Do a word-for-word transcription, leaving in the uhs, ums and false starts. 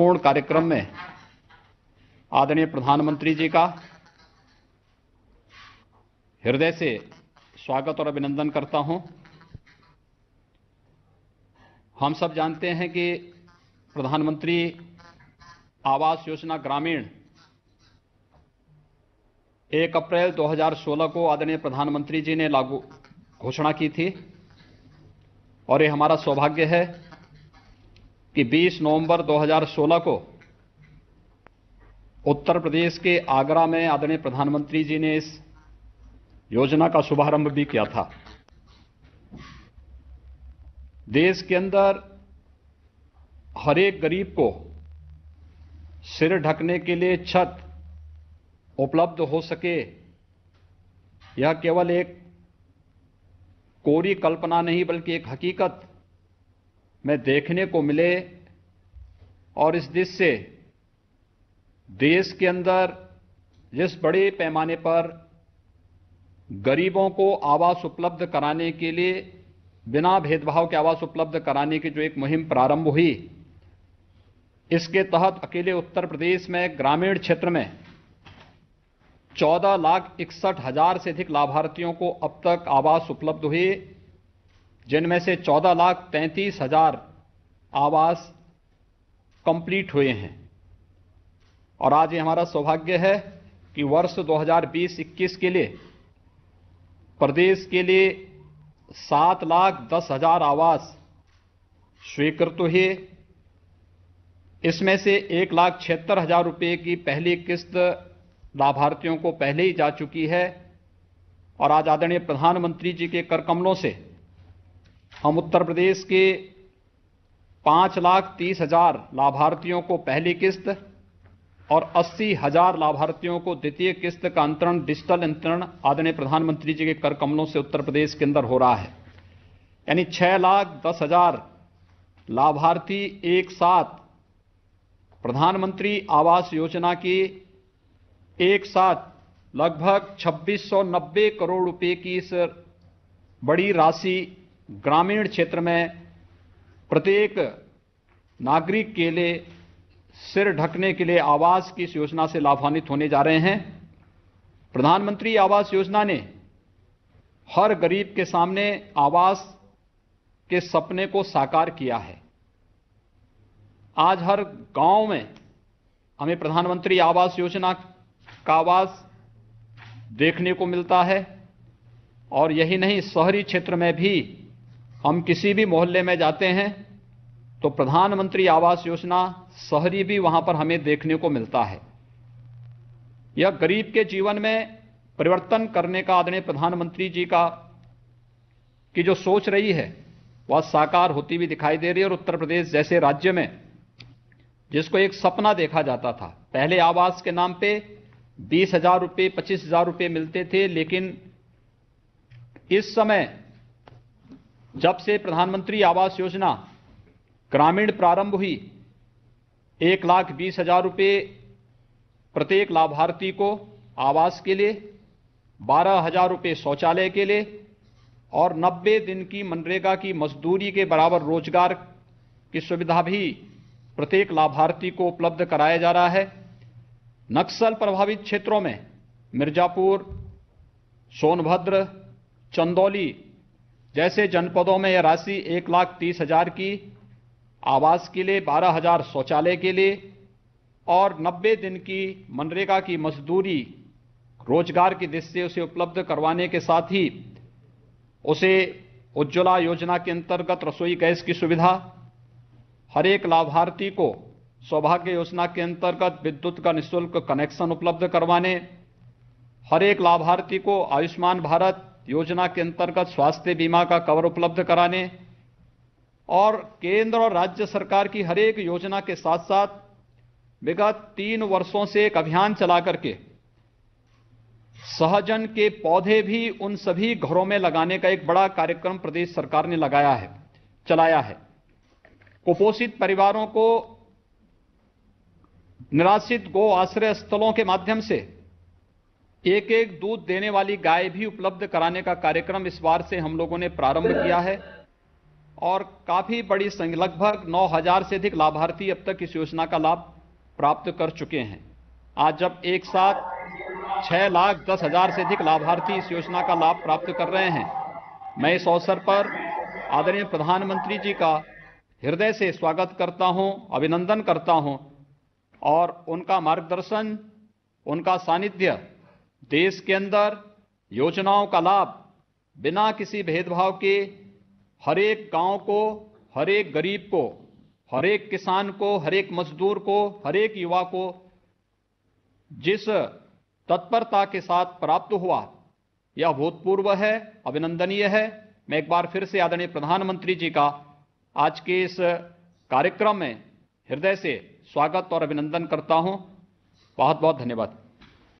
महत्वपूर्ण कार्यक्रम में आदरणीय प्रधानमंत्री जी का हृदय से स्वागत और अभिनंदन करता हूं। हम सब जानते हैं कि प्रधानमंत्री आवास योजना ग्रामीण एक अप्रैल दो हज़ार सोलह को आदरणीय प्रधानमंत्री जी ने लागू घोषणा की थी और ये हमारा सौभाग्य है कि बीस नवंबर दो हज़ार सोलह को उत्तर प्रदेश के आगरा में आदरणीय प्रधानमंत्री जी ने इस योजना का शुभारंभ भी किया था। देश के अंदर हर एक गरीब को सिर ढकने के लिए छत उपलब्ध हो सके, यह केवल एक कोरी कल्पना नहीं बल्कि एक हकीकत में देखने को मिले और इस दिशा से देश के अंदर जिस बड़े पैमाने पर गरीबों को आवास उपलब्ध कराने के लिए बिना भेदभाव के आवास उपलब्ध कराने की जो एक मुहिम प्रारंभ हुई, इसके तहत अकेले उत्तर प्रदेश में ग्रामीण क्षेत्र में चौदह लाख इकसठ हजार से अधिक लाभार्थियों को अब तक आवास उपलब्ध हुए, जिनमें से चौदह लाख तैंतीस हजार आवास कंप्लीट हुए हैं। और आज ये हमारा सौभाग्य है कि वर्ष दो हज़ार बीस इक्कीस के लिए प्रदेश के लिए सात लाख दस हजार आवास स्वीकृत हुए। इसमें से एक लाख छिहत्तर हजार रुपये की पहली किस्त लाभार्थियों को पहले ही जा चुकी है और आज आदरणीय प्रधानमंत्री जी के कर कमलों से हम उत्तर प्रदेश के पाँच लाख तीस हजार लाभार्थियों को पहली किस्त और अस्सी हजार लाभार्थियों को द्वितीय किस्त का अंतरण डिजिटल अंतरण आदरणीय प्रधानमंत्री जी के कर कमलों से उत्तर प्रदेश के अंदर हो रहा है। यानी छह लाख दस हजार लाभार्थी एक साथ प्रधानमंत्री आवास योजना की एक साथ लगभग छब्बीस सौ नब्बे करोड़ रुपए की इस बड़ी राशि ग्रामीण क्षेत्र में प्रत्येक नागरिक के लिए सिर ढकने के लिए आवास की इस योजना से लाभान्वित होने जा रहे हैं। प्रधानमंत्री आवास योजना ने हर गरीब के सामने आवास के सपने को साकार किया है। आज हर गांव में हमें प्रधानमंत्री आवास योजना का आवास देखने को मिलता है और यही नहीं, शहरी क्षेत्र में भी हम किसी भी मोहल्ले में जाते हैं तो प्रधानमंत्री आवास योजना शहरी भी वहां पर हमें देखने को मिलता है। यह गरीब के जीवन में परिवर्तन करने का आदरणीय प्रधानमंत्री जी का की जो सोच रही है वह साकार होती हुई दिखाई दे रही है। और उत्तर प्रदेश जैसे राज्य में जिसको एक सपना देखा जाता था, पहले आवास के नाम पे बीस हजार रुपये पच्चीस हजार रुपये मिलते थे, लेकिन इस समय जब से प्रधानमंत्री आवास योजना ग्रामीण प्रारंभ हुई, एक लाख बीस हजार रुपये प्रत्येक लाभार्थी को आवास के लिए, बारह हजार रुपये शौचालय के लिए और नब्बे दिन की मनरेगा की मजदूरी के बराबर रोजगार की सुविधा भी प्रत्येक लाभार्थी को उपलब्ध कराया जा रहा है। नक्सल प्रभावित क्षेत्रों में मिर्जापुर, सोनभद्र, चंदौली जैसे जनपदों में यह राशि एक लाख तीस हजार की आवास के लिए, बारह हजार शौचालय के लिए और नब्बे दिन की मनरेगा की मजदूरी रोजगार की दृष्टि से उसे उपलब्ध करवाने के साथ ही उसे उज्ज्वला योजना के अंतर्गत रसोई गैस की सुविधा, हर एक लाभार्थी को सौभाग्य योजना के अंतर्गत विद्युत का निःशुल्क कनेक्शन उपलब्ध करवाने, हर एक लाभार्थी को आयुष्मान भारत योजना के अंतर्गत स्वास्थ्य बीमा का कवर उपलब्ध कराने और केंद्र और राज्य सरकार की हर एक योजना के साथ साथ विगत तीन वर्षों से एक अभियान चला करके सहजन के पौधे भी उन सभी घरों में लगाने का एक बड़ा कार्यक्रम प्रदेश सरकार ने लगाया है, चलाया है। कुपोषित परिवारों को निराश्रित गो आश्रय स्थलों के माध्यम से एक एक दूध देने वाली गाय भी उपलब्ध कराने का कार्यक्रम इस बार से हम लोगों ने प्रारंभ किया है और काफ़ी बड़ी संख्या लगभग नौ हज़ार से अधिक लाभार्थी अब तक इस योजना का लाभ प्राप्त कर चुके हैं। आज जब एक साथ छह लाख दस हज़ार से अधिक लाभार्थी इस योजना का लाभ प्राप्त कर रहे हैं, मैं इस अवसर पर आदरणीय प्रधानमंत्री जी का हृदय से स्वागत करता हूं, अभिनंदन करता हूं और उनका मार्गदर्शन, उनका सानिध्य देश के अंदर योजनाओं का लाभ बिना किसी भेदभाव के हर एक गांव को, हर एक गरीब को, हर एक किसान को, हर एक मजदूर को, हर एक युवा को जिस तत्परता के साथ प्राप्त हुआ, यह अभूतपूर्व है, अभिनंदनीय है। मैं एक बार फिर से आदरणीय प्रधानमंत्री जी का आज के इस कार्यक्रम में हृदय से स्वागत और अभिनंदन करता हूं। बहुत बहुत धन्यवाद।